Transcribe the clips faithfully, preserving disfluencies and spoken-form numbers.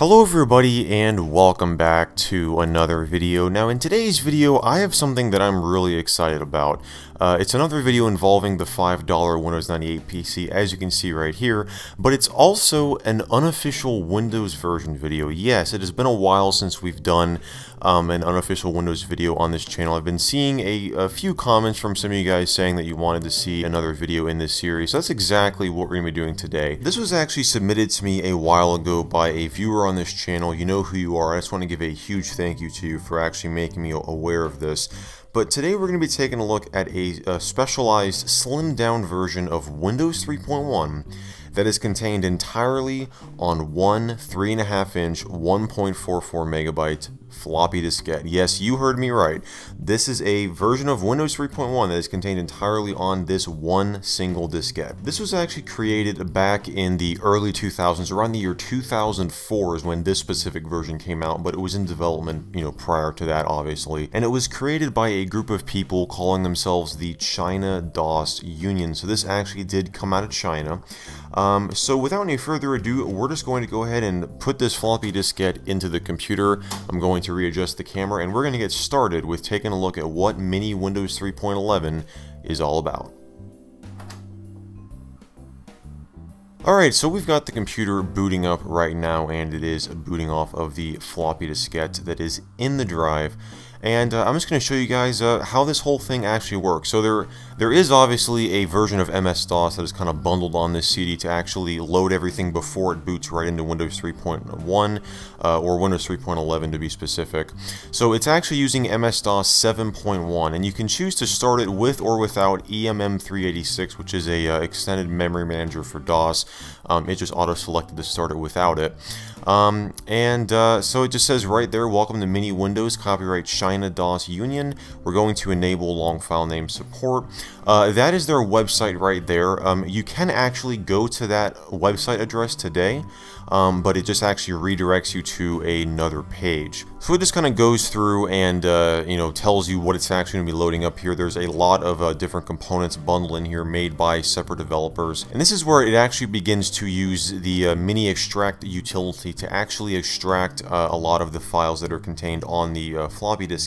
Hello everybody and welcome back to another video. Now in today's video I have something that I'm really excited about. Uh, it's another video involving the five dollar Windows ninety-eight P C as you can see right here, but it's also an unofficial Windows version video. Yes, it has been a while since we've done um, an unofficial Windows video on this channel. I've been seeing a, a few comments from some of you guys saying that you wanted to see another video in this series, so that's exactly what we're going to be doing today. This was actually submitted to me a while ago by a viewer on on this channel. You know who you are. I just want to give a huge thank you to you for actually making me aware of this. But today we're going to be taking a look at a, a specialized slimmed down version of Windows three point one that is contained entirely on one three and a half inch one point four four megabyte floppy diskette. Yes, you heard me right. This is a version of Windows three point one that is contained entirely on this one single diskette. This was actually created back in the early two thousands, around the year two thousand four is when this specific version came out, but it was in development, you know, prior to that obviously. And it was created by a group of people calling themselves the China DOS Union. So this actually did come out of China. Um, so without any further ado, we're just going to go ahead and put this floppy diskette into the computer. I'm going to readjust the camera and we're going to get started with taking a look at what Mini Windows three point eleven is all about. Alright, so we've got the computer booting up right now and it is booting off of the floppy diskette that is in the drive. And uh, I'm just going to show you guys uh, how this whole thing actually works. So there there is obviously a version of M S DOS that is kind of bundled on this C D to actually load everything before it boots right into Windows three point one, uh, or Windows three point eleven to be specific. So it's actually using M S DOS seven point one, and you can choose to start it with or without E M M three eighty-six, which is a uh, extended memory manager for DOS. Um, it just auto-selected to start it without it. Um, and uh, so it just says right there, welcome to Mini Windows, copyright China China DOS Union. We're going to enable long file name support. Uh, that is their website right there. Um, you can actually go to that website address today, um, but it just actually redirects you to another page. So it just kind of goes through and uh, you know, tells you what it's actually going to be loading up here. There's a lot of uh, different components bundled in here made by separate developers, and this is where it actually begins to use the uh, Mini Extract utility to actually extract uh, a lot of the files that are contained on the uh, floppy disk,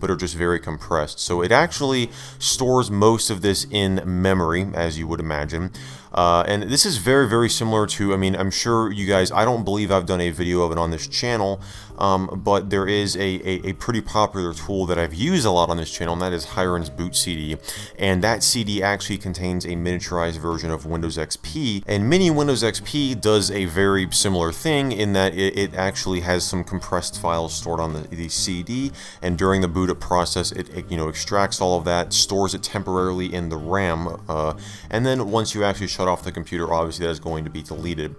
but are just very compressed. So it actually stores most of this in memory, as you would imagine. Uh, and this is very, very similar to, I mean, I'm sure you guys, I don't believe I've done a video of it on this channel, um, but there is a, a, a pretty popular tool that I've used a lot on this channel, and that is Hiren's boot C D. And that C D actually contains a miniaturized version of Windows X P, and Mini Windows X P does a very similar thing in that it, it actually has some compressed files stored on the, the C D, and during the boot up process, it, it you know, extracts all of that, stores it temporarily in the RAM, uh, and then once you actually shut off the computer, obviously that is going to be deleted.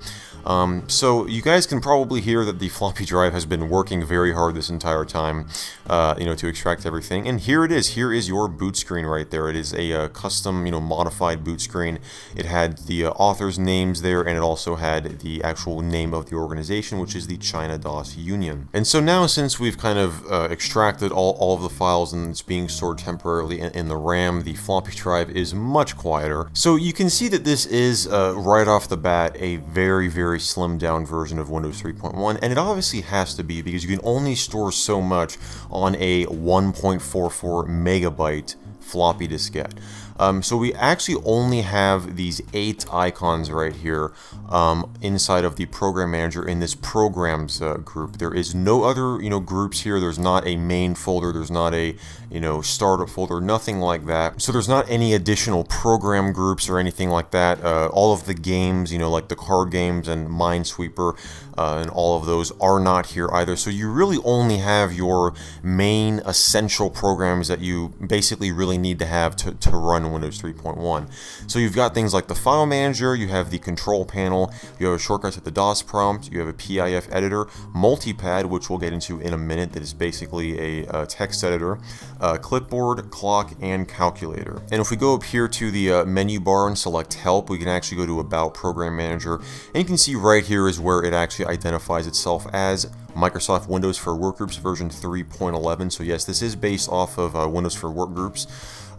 Um, so you guys can probably hear that the floppy drive has been working very hard this entire time, uh, you know, to extract everything. And here it is. Here is your boot screen right there. It is a uh, custom, you know, modified boot screen. It had the uh, authors' names there, and it also had the actual name of the organization, which is the China DOS Union. And so now, since we've kind of uh, extracted all, all of the files and it's being stored temporarily in, in the RAM, the floppy drive is much quieter. So you can see that this is uh, right off the bat a very, very slimmed down version of Windows three point one, and it obviously has to be because you can only store so much on a one point four four megabyte floppy diskette. Um, so we actually only have these eight icons right here um, inside of the program manager in this programs uh, group. There is no other, you know, groups here. There's not a main folder. There's not a, you know, startup folder, nothing like that. So there's not any additional program groups or anything like that. Uh, all of the games, you know, like the card games and Minesweeper uh, and all of those are not here either. So you really only have your main essential programs that you basically really need to have to, to run Windows three point one. So you've got things like the file manager, you have the control panel, you have shortcuts at the DOS prompt, you have a P I F editor, MultiPad, which we'll get into in a minute, that is basically a, a text editor, a clipboard, clock, and calculator. And if we go up here to the uh, menu bar and select help, we can actually go to about program manager, and you can see right here is where it actually identifies itself as Microsoft Windows for Workgroups version three point eleven. So yes, this is based off of uh, Windows for Workgroups.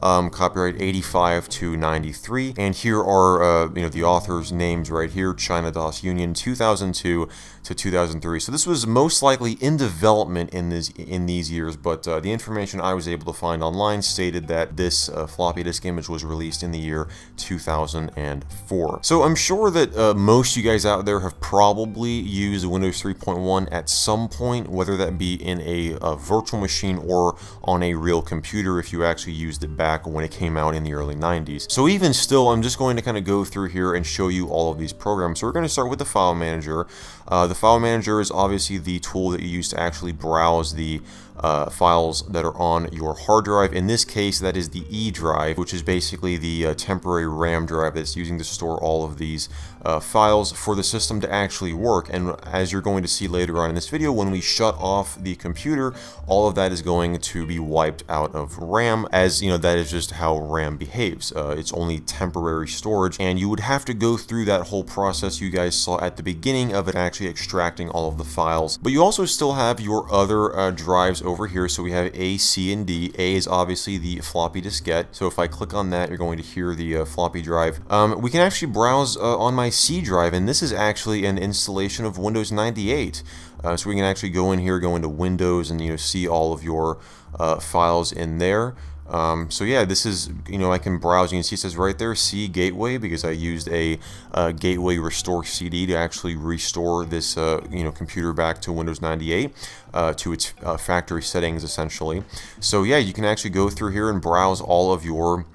um, copyright eighty-five to ninety-three. And here are uh, you know, the authors' names right here: China DOS Union, two thousand two to two thousand three. So this was most likely in development in this in these years, but uh, the information I was able to find online stated that this uh, floppy disk image was released in the year two thousand four. So I'm sure that uh, most of you guys out there have probably used Windows three point one at some point, whether that be in a, a virtual machine or on a real computer if you actually used it back when it came out in the early nineties. So even still, I'm just going to kind of go through here and show you all of these programs. So we're going to start with the file manager. Uh, the file manager is obviously the tool that you use to actually browse the uh, files that are on your hard drive. In this case, that is the E drive, which is basically the uh, temporary RAM drive that's using to store all of these uh, files for the system to actually work. And as you're going to see later on in this video, when we shut off the computer, all of that is going to be wiped out of RAM, as you know, that is just how RAM behaves. Uh, it's only temporary storage, and you would have to go through that whole process you guys saw at the beginning of it actually extracting all of the files. But you also still have your other uh, drives over here. So we have A, C, and D. A is obviously the floppy diskette. So if I click on that, you're going to hear the uh, floppy drive. Um, we can actually browse uh, on my C drive, and this is actually an installation of Windows ninety-eight. Uh, so we can actually go in here, go into Windows, and you know, see all of your uh, files in there. Um, so yeah, this is, you know, I can browse. You can see it says right there, C Gateway, because I used a uh, Gateway Restore C D to actually restore this, uh, you know, computer back to Windows ninety-eight, uh, to its uh, factory settings, essentially. So yeah, you can actually go through here and browse all of your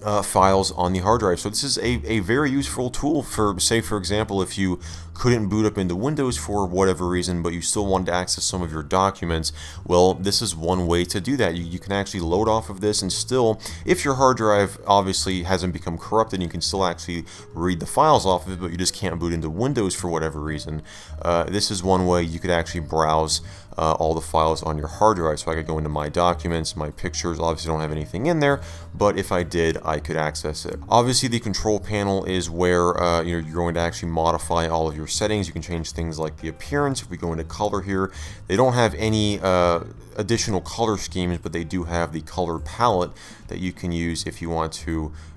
Uh, files on the hard drive. So this is a, a very useful tool for, say, for example, if you couldn't boot up into Windows for whatever reason, but you still wanted to access some of your documents. Well, this is one way to do that. You, you can actually load off of this, and still, if your hard drive obviously hasn't become corrupted, you can still actually read the files off of it, but you just can't boot into Windows for whatever reason. Uh, this is one way you could actually browse Uh, all the files on your hard drive. So I could go into my documents, my pictures. Obviously don't have anything in there, but if I did, I could access it. Obviously the control panel is where uh, you know, you're going to actually modify all of your settings. You can change things like the appearance. If we go into color here, they don't have any uh, additional color schemes, but they do have the color palette that you can use if you want to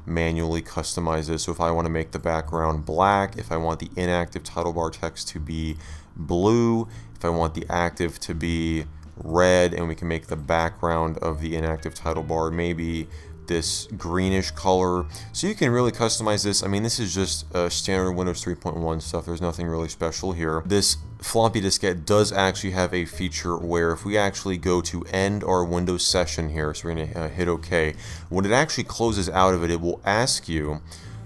manually customize this. So if I want to make the background black, if I want the inactive title bar text to be blue, if I want the active to be red, and we can make the background of the inactive title bar maybe this greenish color. So you can really customize this. I mean, this is just uh, standard Windows three point one stuff. There's nothing really special here. This floppy diskette does actually have a feature where if we actually go to end our Windows session here, so we're going to uh, hit OK, when it actually closes out of it, it will ask you,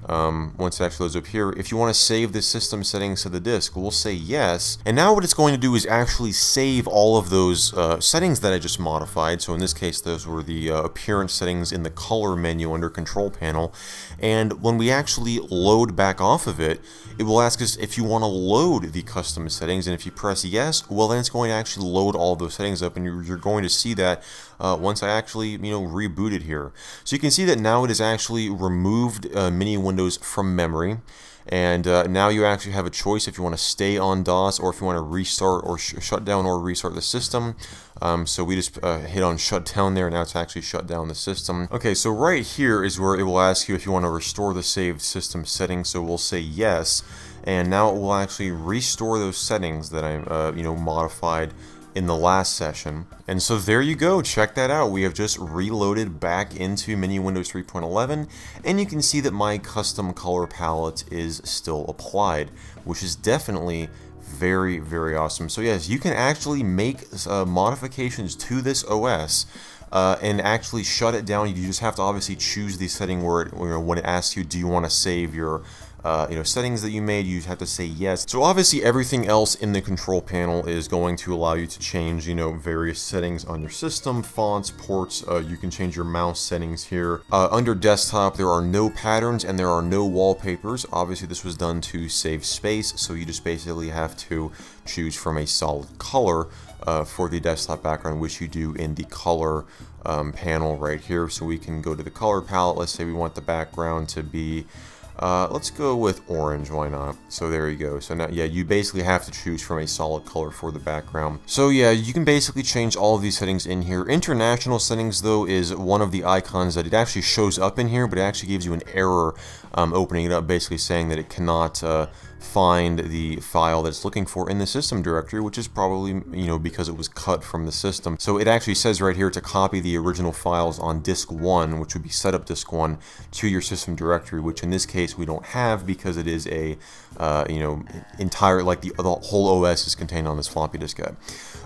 Um, once it actually loads up here, if you want to save the system settings to the disk. We'll say yes, and now what it's going to do is actually save all of those uh, settings that I just modified. So in this case, those were the uh, appearance settings in the color menu under control panel, and when we actually load back off of it, it will ask us if you want to load the custom settings, and if you press yes, well then it's going to actually load all those settings up, and you're, you're going to see that uh, once I actually, you know, reboot it here. So you can see that now it has actually removed uh, Mini Windows from memory, and uh, now you actually have a choice if you want to stay on DOS or if you want to restart or sh shut down or restart the system. Um, so we just uh, hit on shut down there, and now it's actually shut down the system. Okay, so right here is where it will ask you if you want to restore the saved system settings. So we'll say yes, and now it will actually restore those settings that I uh, you know, modified in the last session. And so there you go, check that out. We have just reloaded back into Mini Windows three point eleven, and you can see that my custom color palette is still applied, which is definitely very, very awesome. So yes, you can actually make uh, modifications to this O S Uh, and actually shut it down. You just have to obviously choose the setting where it, you know, when it asks you, do you want to save your uh, you know, settings that you made, you have to say yes. So obviously everything else in the control panel is going to allow you to change, you know, various settings on your system, fonts, ports. Uh, you can change your mouse settings here. Uh, under desktop, there are no patterns and there are no wallpapers. Obviously this was done to save space, so you just basically have to choose from a solid color Uh, for the desktop background, which you do in the color um, panel right here. So we can go to the color palette. Let's say we want the background to be Uh, let's go with orange, why not? So there you go. So now, yeah, you basically have to choose from a solid color for the background. So yeah, you can basically change all of these settings in here. International settings, though, is one of the icons that it actually shows up in here, but it actually gives you an error um, opening it up, basically saying that it cannot uh, find the file that it's looking for in the system directory, which is probably, you know, because it was cut from the system. So it actually says right here to copy the original files on disk one, which would be setup disk one, to your system directory, which in this case we don't have, because it is a uh, you know, entire, like the, the whole O S is contained on this floppy diskette.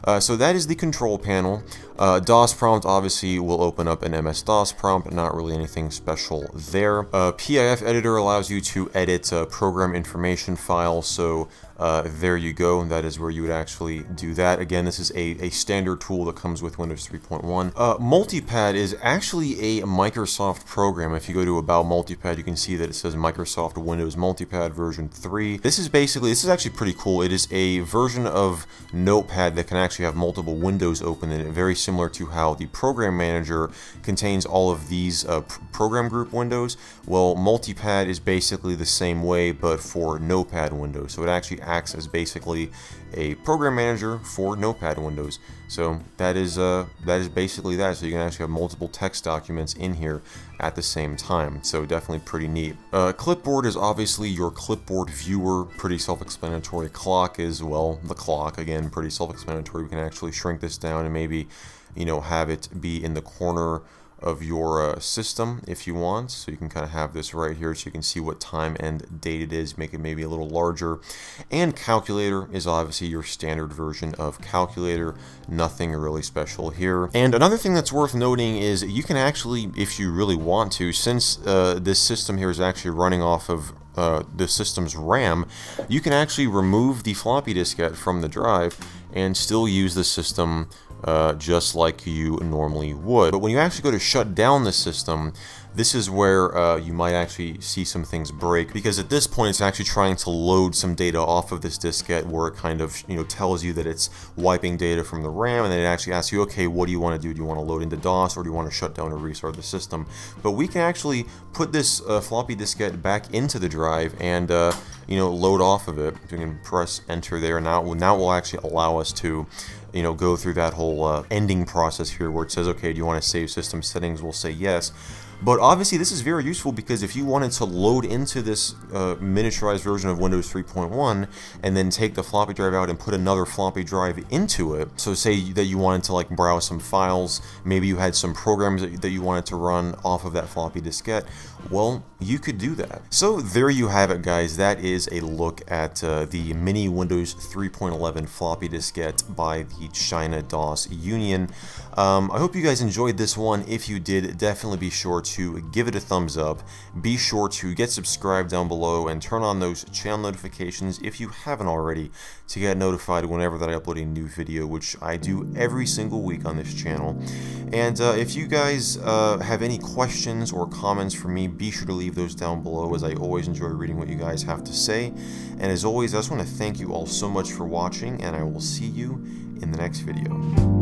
Uh, so that is the control panel. Uh, DOS prompt obviously will open up an M S DOS prompt, not really anything special there. Uh, P I F editor allows you to edit uh, program information files, so uh, there you go, that is where you would actually do that. Again, this is a, a standard tool that comes with Windows three point one. Uh, MultiPad is actually a Microsoft program. If you go to About MultiPad, you can see that it says Microsoft Windows MultiPad version three. This is basically, this is actually pretty cool. It is a version of Notepad that can actually have multiple windows open in it, very similar to how the program manager contains all of these uh, program group windows. Well, MultiPad is basically the same way, but for Notepad windows. So it actually acts as basically a program manager for Notepad windows. So that is uh, that is basically that. So you can actually have multiple text documents in here at the same time. So definitely pretty neat. Uh, clipboard is obviously your clipboard viewer, pretty self-explanatory. Clock is, well, the clock, again, pretty self-explanatory. We can actually shrink this down and maybe, you know, have it be in the corner of your uh, system if you want. So you can kind of have this right here so you can see what time and date it is, make it maybe a little larger. And calculator is obviously your standard version of calculator, nothing really special here. And another thing that's worth noting is you can actually, if you really want to, since uh, this system here is actually running off of Uh, the system's RAM, you can actually remove the floppy diskette from the drive and still use the system uh, just like you normally would. But when you actually go to shut down the system, this is where uh, you might actually see some things break, because at this point it's actually trying to load some data off of this diskette, where it kind of, you know, tells you that it's wiping data from the RAM, and then it actually asks you, okay, what do you want to do? Do you want to load into DOS, or do you want to shut down or restart the system? But we can actually put this uh, floppy diskette back into the drive drive and uh, you know, load off of it. You can press enter there. Now, now it will actually allow us to, you know, go through that whole uh, ending process here, where it says, okay, do you want to save system settings? We'll say yes. But obviously this is very useful, because if you wanted to load into this uh, miniaturized version of Windows three point one and then take the floppy drive out and put another floppy drive into it, so say that you wanted to like browse some files, maybe you had some programs that you wanted to run off of that floppy diskette, well, you could do that. So there you have it, guys. That is a look at uh, the Mini Windows three point eleven floppy diskette by the China DOS Union. Um, I hope you guys enjoyed this one. If you did, definitely be sure to to give it a thumbs up. Be sure to get subscribed down below and turn on those channel notifications if you haven't already, to get notified whenever that I upload a new video, which I do every single week on this channel. And uh, if you guys uh, have any questions or comments for me, be sure to leave those down below, as I always enjoy reading what you guys have to say. And as always, I just want to thank you all so much for watching, and I will see you in the next video.